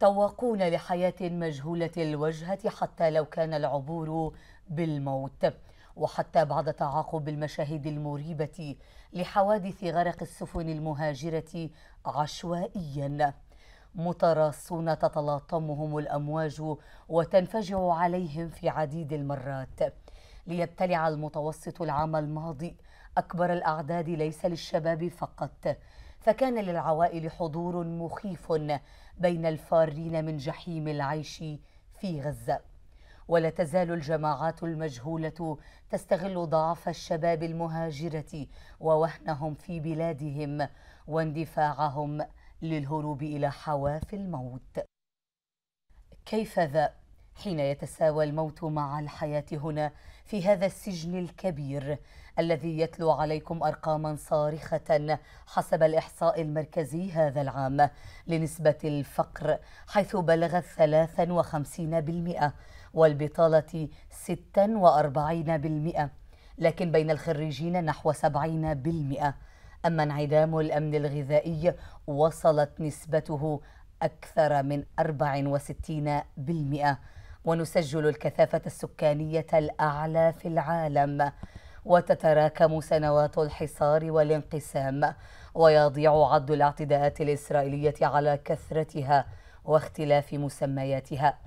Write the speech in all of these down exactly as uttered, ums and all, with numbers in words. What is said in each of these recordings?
تواقون لحياة مجهولة الوجهة حتى لو كان العبور بالموت. وحتى بعد تعاقب المشاهد المريبة لحوادث غرق السفن المهاجرة عشوائيا، متراصون تتلاطمهم الأمواج وتنفجر عليهم في عديد المرات. ليبتلع المتوسط العام الماضي أكبر الأعداد ليس للشباب فقط، فكان للعوائل حضور مخيف بين الفارين من جحيم العيش في غزة. ولا تزال الجماعات المجهولة تستغل ضعف الشباب المهاجرة ووهنهم في بلادهم واندفاعهم للهروب إلى حواف الموت. كيف ذا حين يتساوى الموت مع الحياة هنا في هذا السجن الكبير الذي يتلو عليكم أرقاما صارخة حسب الإحصاء المركزي هذا العام لنسبة الفقر، حيث بلغت ثلاثة وخمسين بالمئة والبطالة ستة وأربعين بالمئة، لكن بين الخريجين نحو سبعين بالمئة. أما انعدام الأمن الغذائي وصلت نسبته أكثر من أربعة وستين بالمئة، ونسجل الكثافة السكانية الأعلى في العالم، وتتراكم سنوات الحصار والانقسام، ويضيع عد الاعتداءات الإسرائيلية على كثرتها واختلاف مسمياتها.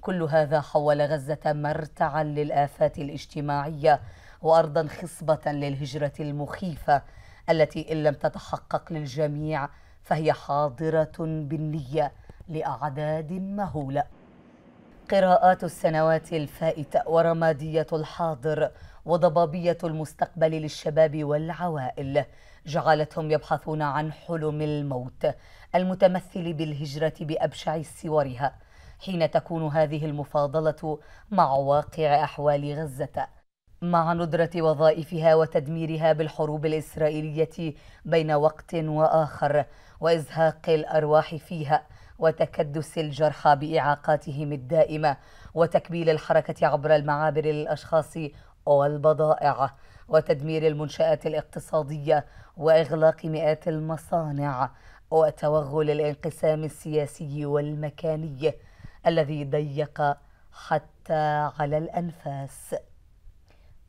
كل هذا حول غزة مرتعا للآفات الاجتماعية وأرضا خصبة للهجرة المخيفة التي إن لم تتحقق للجميع فهي حاضرة بالنية لأعداد مهولة. قراءات السنوات الفائتة ورمادية الحاضر وضبابية المستقبل للشباب والعوائل جعلتهم يبحثون عن حلم الموت المتمثل بالهجرة بأبشع صورها، حين تكون هذه المفاضلة مع واقع أحوال غزة، مع ندرة وظائفها وتدميرها بالحروب الإسرائيلية بين وقت وآخر، وإزهاق الأرواح فيها، وتكدس الجرحى بإعاقاتهم الدائمة، وتكبيل الحركة عبر المعابر للأشخاص والبضائع، وتدمير المنشآت الاقتصادية، وإغلاق مئات المصانع، وتوغل الانقسام السياسي والمكاني الذي ضيق حتى على الأنفاس.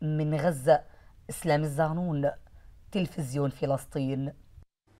من غزة، إسلام الزعنون، تلفزيون فلسطين.